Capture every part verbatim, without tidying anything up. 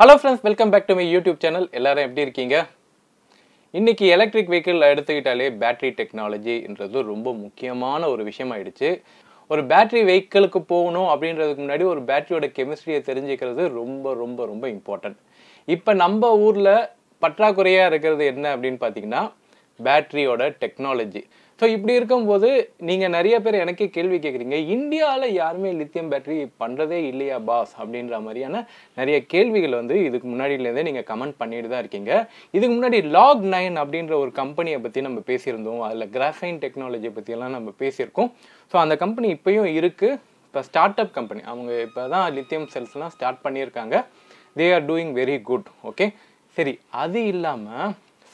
Hello friends, welcome back to my YouTube channel. எல்லாரும் எப்படி இருக்கீங்க? இன்னைக்கு எலக்ட்ரிக் வெஹிக்கிள் எடுத்துக்கிட்டாலே பேட்டரி டெக்னாலஜின்றது ரொம்ப முக்கியமான ஒரு விஷயம் ஆயிடுச்சு. ஒரு பேட்டரி வெஹிக்கிளுக்கு போகணும் அப்படிங்கிறதுக்கு முன்னாடி ஒரு பேட்டரியோட கெமிஸ்ட்ரியை தெரிஞ்சுக்கிறது ரொம்ப ரொம்ப ரொம்ப இம்பார்ட்டன்ட். இப்போ நம்ம ஊர்ல பற்றாக்குறையா இருக்கிறது என்ன அப்படினு பாத்தீங்கன்னா பேட்டரியோட டெக்னாலஜி. ஸோ இப்படி இருக்கும்போது நீங்கள் நிறைய பேர் எனக்கே கேள்வி கேட்குறீங்க, இந்தியாவில் யாருமே லித்தியம் பேட்டரி பண்ணுறதே இல்லையா பாஸ் அப்படின்ற மாதிரியான நிறைய கேள்விகள் வந்து இதுக்கு முன்னாடியிலேருந்தே நீங்கள் கமெண்ட் பண்ணிட்டு தான் இருக்கீங்க. இதுக்கு முன்னாடி லாக் நைன் அப்படின்ற ஒரு கம்பெனியை பற்றி நம்ம பேசியிருந்தோம், அதில் கிராஃபைன் டெக்னாலஜியை பற்றியெல்லாம் நம்ம பேசியிருக்கோம். ஸோ அந்த கம்பெனி இப்போயும் இருக்குது, இப்போ ஸ்டார்ட் அப் கம்பெனி. அவங்க இப்போ தான் லித்தியம் செல்ஸ்லாம் ஸ்டார்ட் பண்ணியிருக்காங்க. They are doing very good. Okay, சரி, அது இல்லாமல்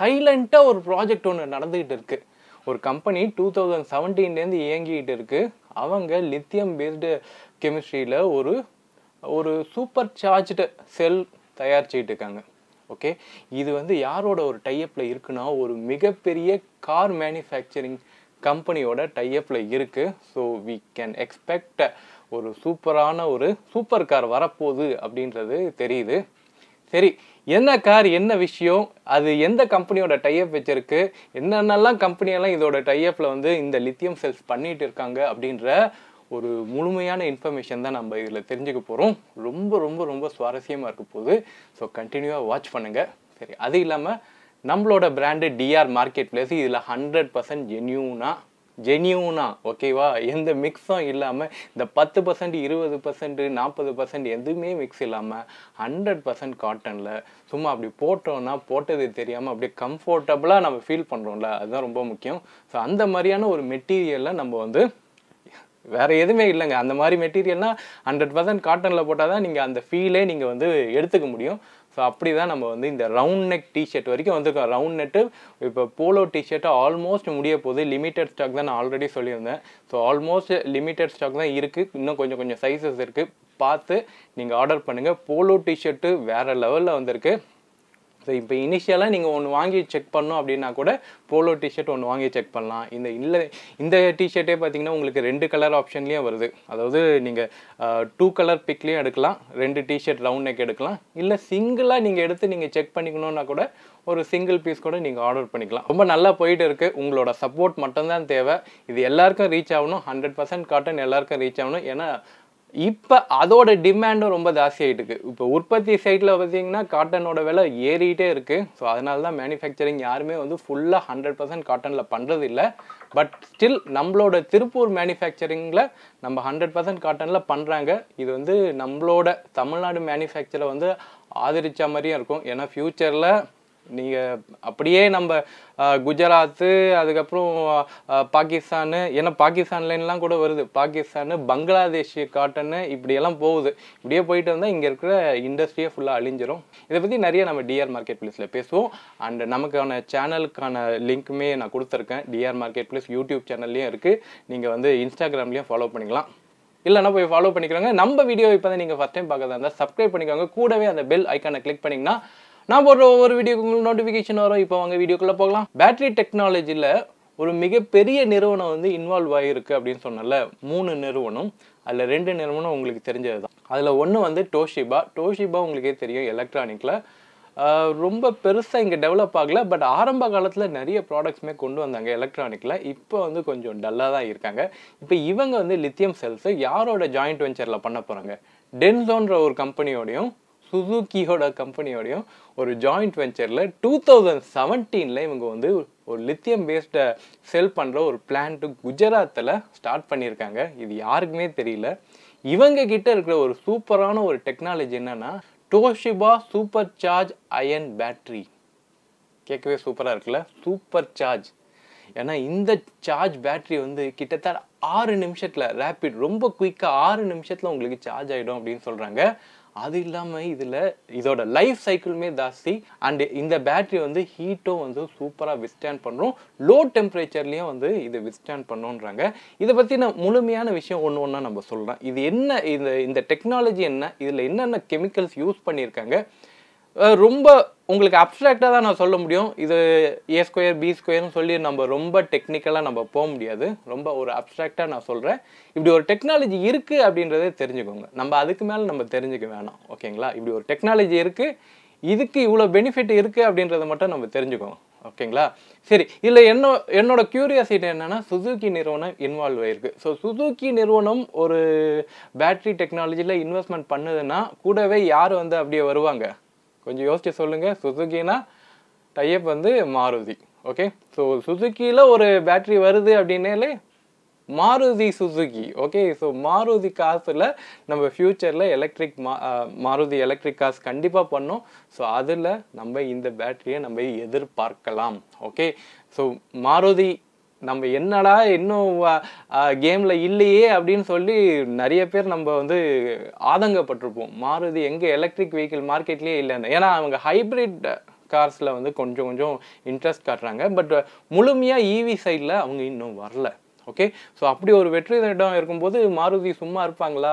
சைலண்ட்டாக ஒரு ப்ராஜெக்ட் ஒன்று நடந்துக்கிட்டு இருக்குது. ஒரு கம்பெனி டூ தௌசண்ட் செவன்டீன்லேருந்து இயங்கிக்கிட்டு இருக்குது. அவங்க லித்தியம் பேஸ்டு கெமிஸ்ட்ரியில் ஒரு ஒரு சூப்பர் சார்ஜ்டு செல் தயாரிச்சுக்கிட்டு இருக்காங்க. ஓகே, இது வந்து யாரோட ஒரு டைஅப்பில் இருக்குன்னா ஒரு மிகப்பெரிய கார் மேனுஃபேக்சரிங் கம்பெனியோட டைஅப்பில் இருக்குது. ஸோ வி கேன் எக்ஸ்பெக்ட் ஒரு சூப்பரான ஒரு சூப்பர் கார் வரப்போகுது அப்படின்றது தெரியுது. சரி, என்ன கார், என்ன விஷயம், அது எந்த கம்பெனியோட டைஅப் வச்சிருக்கு, என்னென்னலாம் கம்பெனியெல்லாம் இதோட டைஅப்பில் வந்து இந்த லித்தியம் செல்ஸ் பண்ணிட்டு இருக்காங்க அப்படின்ற ஒரு முழுமையான இன்ஃபர்மேஷன் தான் நம்ம இதில் தெரிஞ்சுக்க போகிறோம். ரொம்ப ரொம்ப ரொம்ப சுவாரஸ்யமாக இருக்க போகுது. ஸோ கண்டினியூவாக வாட்ச் பண்ணுங்கள். சரி, அது இல்லாமல் நம்மளோட பிராண்டு டிஆர் மார்க்கெட் பிளேஸ், இதில் ஹண்ட்ரட் பர்சன்ட் ஜென்யூனா ஜென்யூனா ஓகேவா, எந்த மிக்ஸும் இல்லாமல், இந்த பத்து பர்சன்ட் இருபது பர்சன்ட் நாற்பது பர்சன்ட் எதுவுமே மிக்ஸ் இல்லாமல் ஹண்ட்ரட் பர்சன்ட் காட்டனில் சும்மா அப்படி போட்டோன்னா போட்டது தெரியாமல் அப்படியே கம்ஃபர்டபுளாக நம்ம ஃபீல் பண்ணுறோம்ல, அதுதான் ரொம்ப முக்கியம். ஸோ அந்த மாதிரியான ஒரு மெட்டீரியலை நம்ம வந்து வேறு எதுவுமே இல்லைங்க, அந்த மாதிரி மெட்டீரியல்னால் ஹண்ட்ரட் பர்சன்ட் காட்டனில் போட்டால் தான் நீங்கள் அந்த ஃபீலே நீங்கள் வந்து எடுத்துக்க முடியும். ஸோ அப்படி தான் நம்ம வந்து இந்த ரவுண்ட் நெக் டிஷர்ட் வரைக்கும் வந்துருக்கோம். ரவுண்ட் நெட்டு இப்போ போலோ டிஷர்ட்டை ஆல்மோஸ்ட் முடிய போகுது. லிமிட்டட் ஸ்டாக் தான் நான் ஆல்ரெடி சொல்லியிருந்தேன். ஸோ ஆல்மோஸ்ட் லிமிட்டட் ஸ்டாக் தான் இருக்குது. இன்னும் கொஞ்சம் கொஞ்சம் சைஸஸ் இருக்குது, பார்த்து நீங்கள் ஆர்டர் பண்ணுங்கள். போலோ டிஷர்ட்டு வேறு லெவலில் வந்திருக்கு. ஸோ இப்போ இனிஷியலாக நீங்கள் ஒன்று வாங்கி செக் பண்ணோம் அப்படின்னா கூட போலோ டிஷர்ட் ஒன்று வாங்கி செக் பண்ணலாம். இந்த இல்லை இந்த டிஷர்ட்டே பார்த்தீங்கன்னா உங்களுக்கு ரெண்டு கலர் ஆப்ஷன்லேயும் வருது. அதாவது நீங்கள் டூ கலர் பிக்லேயும் எடுக்கலாம், ரெண்டு டிஷர்ட் ரவுண்ட் நெக் எடுக்கலாம், இல்லை சிங்கிளாக நீங்கள் எடுத்து நீங்கள் செக் பண்ணிக்கணுன்னா கூட ஒரு சிங்கிள் பீஸ் கூட நீங்கள் ஆர்டர் பண்ணிக்கலாம். ரொம்ப நல்லா போயிட்டு இருக்குது. உங்களோட சப்போர்ட் மட்டும்தான் தேவை. இது எல்லாருக்கும் ரீச் ஆகணும், ஹண்ட்ரட் பர்சன்ட் காட்டன் எல்லாருக்கும் ரீச் ஆகணும். ஏன்னா இப்போ அதோட டிமாண்டும் ரொம்ப ஜாஸ்தியாகிட்டு இருக்குது. இப்போ உற்பத்தி சைட்டில் பார்த்தீங்கன்னா காட்டனோட விலை ஏறிகிட்டே இருக்குது. ஸோ அதனால தான் மேனுஃபேக்சரிங் யாருமே வந்து ஃபுல்லாக ஹண்ட்ரட் பர்சன்ட் காட்டனில் பண்ணுறது இல்லை. பட் ஸ்டில் நம்மளோட திருப்பூர் மேனுஃபேக்சரிங்கில் நம்ம ஹண்ட்ரட் பர்சன்ட் காட்டனில் பண்ணுறாங்க. இது வந்து நம்மளோட தமிழ்நாடு மேனுஃபேக்சரை வந்து ஆதரித்த மாதிரியும் இருக்கும். ஏன்னா ஃப்யூச்சரில் நீங்கள் அப்படியே நம்ம குஜராத்து, அதுக்கப்புறம் பாகிஸ்தான், ஏன்னா பாகிஸ்தான்லாம் கூட வருது, பாகிஸ்தான், பங்களாதேஷ் காட்டன்னு இப்படியெல்லாம் போகுது. இப்படியே போயிட்டு வந்தால் இங்கே இருக்கிற இண்டஸ்ட்ரியே ஃபுல்லாக அழிஞ்சிரும். இதை பற்றி நிறைய நம்ம டிஆர் மார்க்கெட் பிளேஸில் பேசுவோம். அண்ட் நமக்கான சேனலுக்கான லிங்க்குமே நான் கொடுத்துருக்கேன். டிஆர் மார்க்கெட் பிளேஸ் யூடியூப் சேனல்லையும் இருக்குது. நீங்கள் வந்து இன்ஸ்டாகிராம்லேயும் ஃபாலோ பண்ணிக்கலாம், இல்லைனா போய் ஃபாலோ பண்ணிக்கிறாங்க. நம்ம வீடியோ இப்போ தான் நீங்கள் ஃபஸ்ட் டைம் பார்க்கறதா இருந்தால் சப்ஸ்கிரைப் பண்ணிக்கோங்க. கூடவே அந்த பெல் ஐக்கானை கிளிக் பண்ணிங்கன்னா நான் போடுற ஒவ்வொரு வீடியோக்கு உங்களுக்கு நோட்டிஃபிகேஷன் வரும். இப்போ அவங்க வீடியோக்குள்ளே போகலாம். பேட்டரி டெக்னாலஜியில் ஒரு மிகப்பெரிய நிறுவனம் வந்து இன்வால்வ் ஆகிருக்கு அப்படின்னு சொன்னால, மூணு நிறுவனம், அதில் ரெண்டு நிறுவனம் உங்களுக்கு தெரிஞ்சது தான். அதில் ஒன்று வந்து டோஷிபா. டோஷிபா உங்களுக்கே தெரியும், எலக்ட்ரானிக்கில் ரொம்ப பெருசாக இங்கே டெவலப் ஆகலை. பட் ஆரம்ப காலத்தில் நிறைய ப்ராடக்ட்ஸுமே கொண்டு வந்தாங்க எலக்ட்ரானிக்கில். இப்போ வந்து கொஞ்சம் டல்லாக தான் இருக்காங்க. இப்போ இவங்க வந்து லித்தியம் செல்ஸு யாரோட ஜாயிண்ட் வெஞ்சரில் பண்ண போகிறாங்க, டென்சோன்ற ஒரு கம்பெனியோடையும் சுசுக்கியோட கம்பெனியோடையும் ஒரு ஜாயிண்ட் வெஞ்சரில் டூ தௌசண்ட் செவன்டீனில் இவங்க வந்து ஒரு லித்தியம் பேஸ்டை செல் பண்ணுற ஒரு பிளான்ட்டு குஜராத்தில் ஸ்டார்ட் பண்ணியிருக்காங்க. இது யாருக்குமே தெரியல. இவங்க கிட்ட இருக்கிற ஒரு சூப்பரான ஒரு டெக்னாலஜி என்னென்னா Toshiba super charge ion battery. கேட்கவே சூப்பராக இருக்குல்ல, சூப்பர் சார்ஜ். ஏன்னா இந்த சார்ஜ் பேட்டரி வந்து கிட்டத்தட்ட ஆறு நிமிஷத்தில் ரேப்பிட், ரொம்ப குயிக்காக ஆறு நிமிஷத்தில் உங்களுக்கு சார்ஜ் ஆகிடும் அப்படின்னு சொல்கிறாங்க. அது இல்லாமல் இதில் இதோட லைஃப் சைக்கிளுமே ஜாஸ்தி. அண்டு இந்த பேட்ரி வந்து ஹீட்டும் வந்து சூப்பராக விஸ்டாண்ட் பண்ணுறோம், லோ டெம்பரேச்சர்லேயும் வந்து இது விஸ்டாண்ட் பண்ணோன்றாங்க. இதை பற்றின முழுமையான விஷயம் ஒன்று ஒன்றா நம்ம சொல்லலாம். இது என்ன, இந்த இந்த டெக்னாலஜி என்ன, இதில் என்னென்ன கெமிக்கல்ஸ் யூஸ் பண்ணியிருக்காங்க, ரொம்ப உங்களுக்கு அப்ஸ்ட்ராக்ட்டா தான் நான் சொல்ல முடியும். இது a ஸ்கொயர் b ஸ்கொயர்னு சொல்லி நம்ம ரொம்ப டெக்னிக்கலா நம்ம போக முடியாது. ரொம்ப ஒரு அப்ஸ்ட்ராக்ட்டா நான் சொல்றேன். இப்படி ஒரு டெக்னாலஜி இருக்கு அப்படின்றதை தெரிஞ்சுக்கோங்க. நம்ம அதுக்கு மேல நம்ம தெரிஞ்சுக்க வேணாம். ஓகேங்களா? இப்படி ஒரு டெக்னாலஜி இருக்கு. இதுக்கு இவ்ளோ பெனிஃபிட் இருக்கு அப்படின்றதை மட்டும் நம்ம தெரிஞ்சுக்கோங்க. ஓகேங்களா? சரி, இல்ல என்ன என்னோட கியூரியாசிட்டி என்னன்னா சுசுகி நிறுவனம் இன்வால்வ் ஆயிருக்கு. ஸோ சுசுகி நிறுவனம் ஒரு பேட்டரி டெக்னாலஜியில இன்வெஸ்ட்மெண்ட் பண்ணுதுன்னா கூடவே யார் வந்து அப்படியே வருவாங்க? கொஞ்சம் யோசிச்சு சொல்லுங்க. சுசுகினா டைப் வந்து மாருதி. ஓகே, ஸோ சுசுகியில ஒரு பேட்டரி வருது அப்படின்னாலே Maruti Suzuki. Okay, so Maruti காசுல நம்ம ஃபியூச்சர்ல எலக்ட்ரிக் மா மாருதி எலக்ட்ரிக் காசு கண்டிப்பா பண்ணோம். ஸோ அதுல நம்ம இந்த பேட்டரியை நம்ம எதிர்பார்க்கலாம். ஓகே, ஸோ மாருதி நம்ம என்னடா இன்னும் கேம்ல இல்லையே அப்படின்னு சொல்லி நிறைய பேர் நம்ம வந்து ஆதங்கப்பட்டிருப்போம். மாருதி எங்க எலக்ட்ரிக் வெஹிக்கிள் மார்க்கெட்லயே இல்லைன்னு. ஏன்னா அவங்க ஹைபிரிட் கார்ஸ்ல வந்து கொஞ்சம் கொஞ்சம் இன்ட்ரெஸ்ட் காட்டுறாங்க. பட் முழுமையா ஈவி சைட்ல அவங்க இன்னும் வரல. ஓகே, ஸோ அப்படி ஒரு வெற்றி இடம் இருக்கும்போது மாருதி சும்மா இருப்பாங்களா?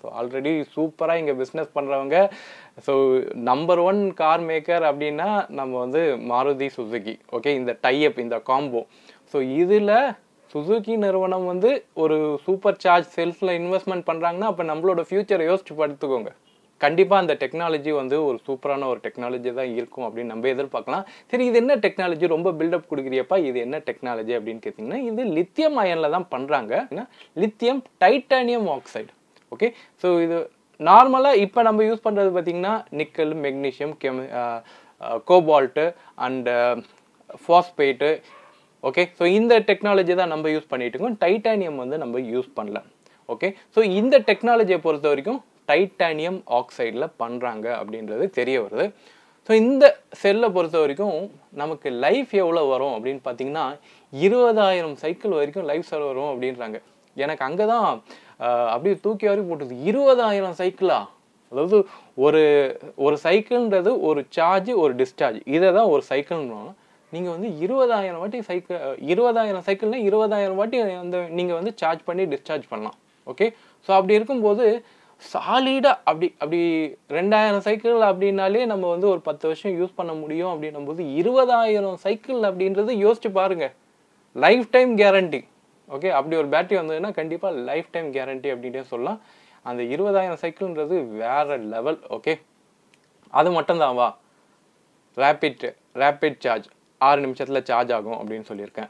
ஸோ ஆல்ரெடி சூப்பராக இங்கே பிஸ்னஸ் பண்ணுறவங்க. So number one car maker அப்படின்னா நம்ம வந்து மாருதி சுசுகி. ஓகே, இந்த டைப் இந்த காம்போ. ஸோ இதில் சுசுகி நிறுவனம் வந்து ஒரு சூப்பர் சார்ஜ் செல்ஸில் இன்வெஸ்ட்மெண்ட் பண்ணுறாங்கன்னா அப்போ நம்மளோட ஃப்யூச்சரை யோசிச்சு பார்த்துக்கோங்க. கண்டிப்பாக அந்த டெக்னாலஜி வந்து ஒரு சூப்பரான ஒரு டெக்னாலஜி தான் இருக்கும் அப்படின்னு நம்ம எதிர்பார்க்கலாம். சரி, இது என்ன டெக்னாலஜி? ரொம்ப பில்டப் கொடுக்குறியப்பா, இது என்ன டெக்னாலஜி அப்படின்னு கேட்டிங்கன்னா இது லித்தியம் அயனில் தான் பண்ணுறாங்க. ஏன்னா lithium titanium oxide. Okay, so இது நார்மலாக இப்போ நம்ம யூஸ் பண்ணுறது பார்த்திங்கன்னா நிக்கல், மெக்னீஷியம், கெமி cobalt and phosphate. Okay, so இந்த டெக்னாலஜி தான் நம்ம யூஸ் பண்ணிட்டு இருக்கோம். டைட்டானியம் வந்து நம்ம யூஸ் பண்ணல. ஓகே, ஸோ இந்த டெக்னாலஜியை பொறுத்த வரைக்கும் டைட்டானியம் ஆக்சைடில் பண்ணுறாங்க அப்படின்றது தெரிய வருது. ஸோ இந்த செல்லை பொறுத்த வரைக்கும் நமக்கு லைஃப் எவ்வளோ வரும் அப்படின்னு பார்த்தீங்கன்னா இருபதாயிரம் சைக்கிள் வரைக்கும் லைஃப் செலவு வரும் அப்படின்றாங்க. எனக்கு அங்கே தான் அப்படியே தூக்கி வரி போட்டுது. இருபதாயிரம் சைக்கிளா? அதாவது ஒரு ஒரு சைக்கிள்ன்றது ஒரு சார்ஜ் ஒரு டிஸ்சார்ஜ், இதை தான் ஒரு சைக்கிள்ன்றோம். நீங்கள் வந்து இருபதாயிரம் வாட்டி சைக்கிள் இருபதாயிரம் சைக்கிள்னால் இருபதாயிரம் வாட்டி அந்த நீங்கள் வந்து சார்ஜ் பண்ணி டிஸ்சார்ஜ் பண்ணலாம். ஓகே, ஸோ அப்படி இருக்கும்போது சாலிடாக அப்படி அப்படி ரெண்டாயிரம் சைக்கிள் அப்படின்னாலே நம்ம வந்து ஒரு பத்து வருஷம் யூஸ் பண்ண முடியும் அப்படின்னும் போது இருபதாயிரம் சைக்கிள் அப்படின்றது யோசிச்சு பாருங்கள். Life time guarantee. ஓகே, அப்படி ஒரு பேட்டரி வந்ததுன்னா கண்டிப்பாக லைஃப் டைம் கேரண்டி அப்படின்ட்டே சொல்லலாம். அந்த இருபதாயிரம் சைக்கிள்ன்றது வேறு லெவல். ஓகே, அது மட்டும்தான் வா ரேபிட் ரேபிட் சார்ஜ் ஆறு நிமிஷத்தில் சார்ஜ் ஆகும் அப்படின்னு சொல்லியிருக்கேன்.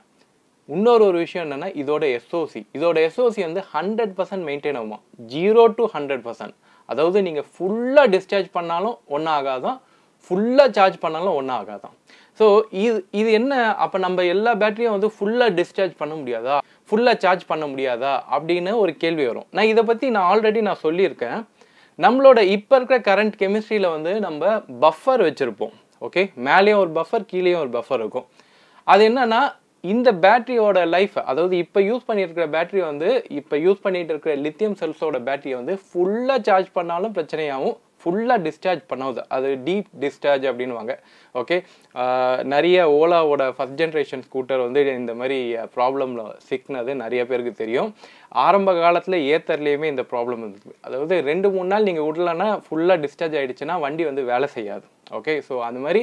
இன்னொரு ஒரு விஷயம் என்னென்னா இதோட எஸ்ஓசி இதோட எஸ்ஓசி வந்து ஹண்ட்ரட் பர்சன்ட் மெயின்டைன் ஆகும். ஜீரோ டு ஹண்ட்ரட் பர்சன்ட் அதாவது நீங்கள் ஃபுல்லாக டிஸ்சார்ஜ் பண்ணாலும் ஒன்றும் ஆகாதான், ஃபுல்லாக சார்ஜ் பண்ணாலும் ஒன்றும் ஆகாதான். ஸோ இது இது என்ன அப்போ நம்ம எல்லா பேட்டரியும் வந்து ஃபுல்லாக டிஸ்சார்ஜ் பண்ண முடியாதா, ஃபுல்லாக சார்ஜ் பண்ண முடியாதா அப்படின்னு ஒரு கேள்வி வரும். நான் இதை பற்றி நான் ஆல்ரெடி நான் சொல்லியிருக்கேன். நம்மளோட இப்போ இருக்கிற கரண்ட் கெமிஸ்ட்ரியில் வந்து நம்ம பஃபர் வச்சுருப்போம். ஓகே, மேலேயும் ஒரு பஃபர் கீழேயும் ஒரு பஃபர் இருக்கும். அது என்னன்னா இந்த பேட்டரியோட லைஃப் அதாவது இப்போ யூஸ் பண்ணிட்டு இருக்கிற பேட்டரி வந்து இப்போ யூஸ் பண்ணிட்டு இருக்கிற லித்தியம் செல்ஸோட பேட்டரியை வந்து ஃபுல்லாக சார்ஜ் பண்ணாலும் பிரச்சனையாகவும் ஃபுல்லாக டிஸ்சார்ஜ் பண்ணாது. அது டீப் டிஸ்சார்ஜ் அப்படின்வாங்க. ஓகே, நிறைய ஓலாவோட ஃபஸ்ட் ஜென்ரேஷன் ஸ்கூட்டர் வந்து இந்த மாதிரி ப்ராப்ளமில் சிக்கினது நிறைய பேருக்கு தெரியும். ஆரம்ப காலத்தில் ஏத்தர்லேயுமே இந்த ப்ராப்ளம் இருக்குது. அதாவது ரெண்டு மூணு நாள் நீங்கள் விடலன்னா ஃபுல்லாக டிஸ்சார்ஜ் ஆகிடுச்சுன்னா வண்டி வந்து வேலை செய்யாது. ஓகே, ஸோ அந்த மாதிரி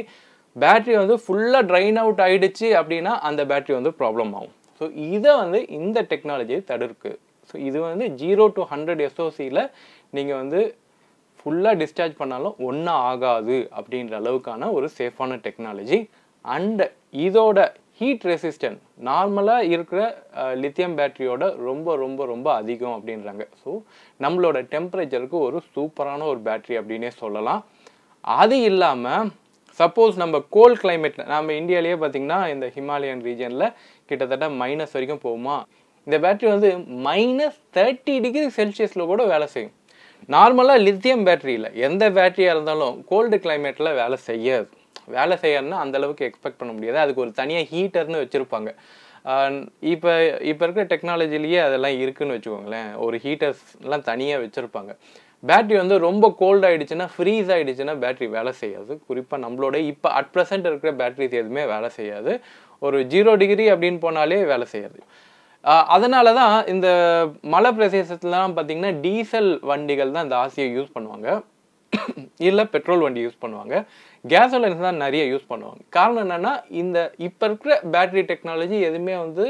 பேட்ரி வந்து ஃபுல்லாக ட்ரைன் அவுட் ஆகிடுச்சு அப்படின்னா அந்த பேட்ரி வந்து ப்ராப்ளம் ஆகும். ஸோ இதை வந்து இந்த டெக்னாலஜியை தடுக்கு. ஸோ இது வந்து ஜீரோ டு ஹண்ட்ரட் எஸ்ஓசியில் நீங்கள் வந்து ஃபுல்லாக டிஸ்சார்ஜ் பண்ணாலும் ஒன்றும் ஆகாது அப்படின்ற அளவுக்கான ஒரு சேஃபான டெக்னாலஜி. அண்ட் இதோட ஹீட் ரெசிஸ்டன்ட் நார்மலாக இருக்கிற லித்தியம் பேட்டரியோட ரொம்ப ரொம்ப ரொம்ப அதிகம் அப்படின்றாங்க. ஸோ நம்மளோட டெம்பரேச்சருக்கு ஒரு சூப்பரான ஒரு பேட்ரி அப்படின்னே சொல்லலாம். அது இல்லாமல் சப்போஸ் நம்ம கோல்ட் கிளைமேட் நம்ம இந்தியாவிலேயே பார்த்திங்கன்னா இந்த ஹிமாலயன் ரீஜனில் கிட்டத்தட்ட மைனஸ் வரைக்கும் போகுமா, இந்த பேட்டரி வந்து மைனஸ் தேர்ட்டி டிகிரி செல்சியஸில் கூட வேலை செய்யும். நார்மலாக லித்தியம் பேட்டரியில் எந்த பேட்டரியாக இருந்தாலும் கோல்டு கிளைமேட்டில் வேலை செய்யாது. வேலை செய்யறதுன்னா அந்தளவுக்கு எக்ஸ்பெக்ட் பண்ண முடியாது. அதுக்கு ஒரு தனியாக ஹீட்டர்னு வச்சுருப்பாங்க. இப்போ இப்போ இருக்கிற டெக்னாலஜிலேயே அதெல்லாம் இருக்குதுன்னு வச்சுக்கோங்களேன். ஒரு ஹீட்டர்ஸ்லாம் தனியாக வச்சுருப்பாங்க. பேட்டரி வந்து ரொம்ப கோல்ட் ஆகிடுச்சுன்னா ஃப்ரீஸ் ஆகிடுச்சுன்னா பேட்டரி வேலை செய்யாது. குறிப்பாக நம்மளோட இப்போ அட் ப்ரெசென்ட் இருக்கிற பேட்டரிஸ் எதுவுமே வேலை செய்யாது. ஒரு ஜீரோ டிகிரி அப்படின்னு போனாலே வேலை செய்யாது. அதனால தான் இந்த மலை பிரதேசத்துலலாம் பார்த்திங்கன்னா டீசல் வண்டிகள் தான் இந்த ஆசையை யூஸ் பண்ணுவாங்க. இல்ல பெட்ரோல் வண்டி யூஸ் பண்ணுவாங்க. gasoline தான் நிறைய யூஸ் பண்ணுவாங்க. காரணம் என்னன்னா இந்த இப்ப இருக்கிற பேட்டரி டெக்னாலஜி எதுமே வந்து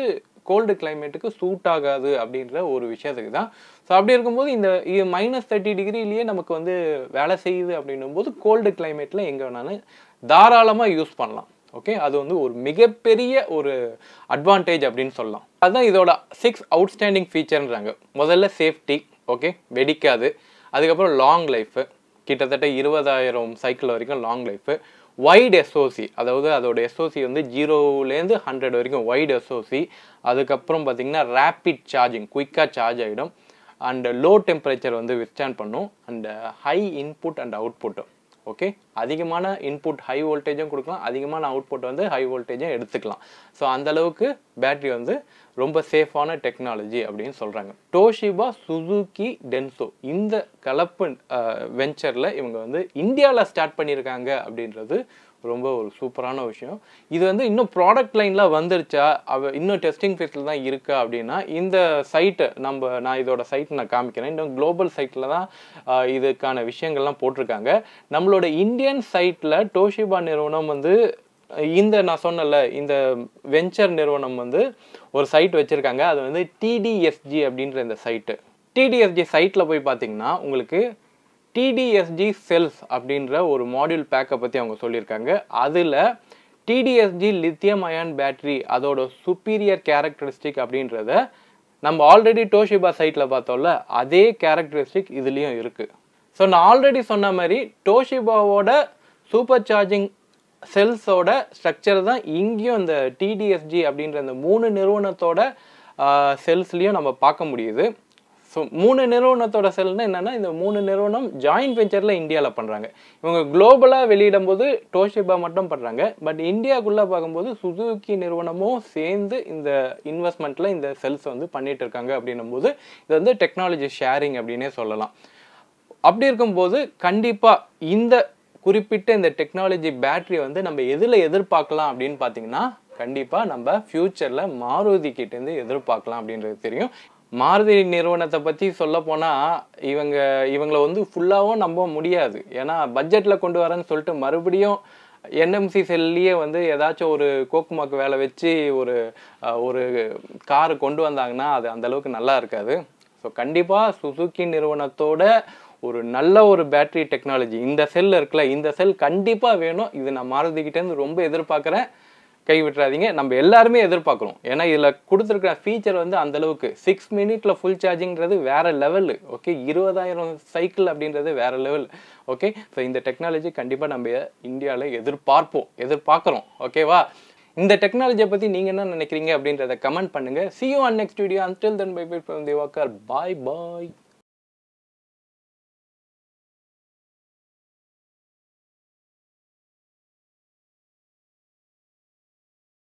கோல்டு கிளைமேட்டுக்கு சூட் ஆகாது அப்படிங்கற ஒரு விஷயத்துக்கு தான். சோ அப்படி இருக்கும்போது இந்த minus thirty டிகிரிலயே நமக்கு வந்து வேலை செய்யுது அப்படினும்போது கோல்டு கிளைமேட்ல எங்க வேணாலும் தாராளமா யூஸ் பண்ணலாம். Okay, that's a advantage. That's six outstanding features. First, safety, okay, vedikadhu. Long life, twenty thousand cycle long life. Wide S O C, that's S O C zero to one hundred wide S O C. That's rapid charging, quick charge item. And low temperature withstand and high input and output. Okay, adhigamana input high voltage um kudukalam, adhigamana output vandha high voltage um eduthukalam. So andha alavukku battery vandha romba safe ana technology appdin solranga. Toshiba, Suzuki, Denso indha kalappu venture la ivanga vandha India la start pannirukanga abindrathu romba or super ana vishayam. Idu vandha innum product line la vandircha innum testing phase la dhaan iruka abindina indha site namba na idoda site na kaamikren indha global site la dhaan idukana vishayangal la potrukanga. நம்மளோட Indian சைட்ல Toshiba நிறுவனம் வந்து இந்த நான் சொன்னல இந்த venture நிறுவனம் வந்து ஒரு சைட் வச்சிருக்காங்க. அது வந்து T D S G அப்படிங்கற இந்த side. T D S G சைட்ல போய் பாத்தீங்கன்னா உங்களுக்கு T D S G cells அப்படிங்கற ஒரு மாடியூல் பேக்க பத்தி அவங்க சொல்லிருக்காங்க. அதுல T D S G lithium ion battery அதோட superior characteristic அப்படிங்கறதை நம்ம ஆல்ரெடி டோஷிபா சைட்ல பார்த்தோம்ல அதே characteristic இதுலயும் இருக்கு. So, I already said that Toshiba's supercharging cells structure is the T D S G and the three cells we can see. So, three cells are in joint venture in India. They are globally in Toshiba, but in India, Suzuki is in the investment in the cells. This is the technology sharing. அப்படி இருக்கும்போது கண்டிப்பா இந்த குறிப்பிட்ட இந்த technology battery வந்து நம்ம எதில எதிர்பார்க்கலாம் அப்படினு பாத்தீங்கன்னா கண்டிப்பா நம்ம ஃபியூச்சர்ல மாருதி கிட்ட இருந்து எதிர்பார்க்கலாம் அப்படின்றது தெரியும். மாருதி நிறுவனத்தை பத்தி சொல்ல போனா இவங்க இவங்கள வந்து ஃபுல்லாவோ நம்ப முடியாது. ஏனா பட்ஜெட்ல கொண்டு வரேன்னு சொல்லிட்டு மறுபடியும் N M C செல்லியே வந்து ஏதாச்சும் ஒரு கோக்குமாக்கு வேலை வெச்சி ஒரு ஒரு கார் கொண்டு வந்தாங்கன்னா அது அந்த அளவுக்கு நல்லா இருக்காது. சோ கண்டிப்பா சுசுகி நிறுவனத்தோட ஒரு நல்ல ஒரு பேட்டரி டெக்னாலஜி இந்த செல் இருக்குல இந்த செல் கண்டிப்பா வேணும். இது நான் மாருதி கிட்ட இருந்து ரொம்ப எதிர்பார்க்கறேன். கை விட்டுறாதீங்க. நம்ம எல்லாரும் எதிர்பார்க்கிறோம். ஏனா இதுல கொடுத்திருக்கிற ஃபீச்சர் வந்து அந்த அளவுக்கு six மினிட்ல ফুল சார்ஜிங்ன்றது வேற லெவல். ஓகே இருபதாயிரம் சைக்கிள் அப்படின்றது வேற லெவல். ஓகே சோ இந்த டெக்னாலஜி கண்டிப்பா நம்ம இந்தியால எதிர்பார்ப்போம். எதிர்பார்க்கிறோம். ஓகேவா? இந்த டெக்னாலஜியை பத்தி நீங்க என்ன நினைக்கிறீங்க அப்படின்றத கமெண்ட் பண்ணுங்க. See you on next video. Until then bye bye from the walker. Bye bye.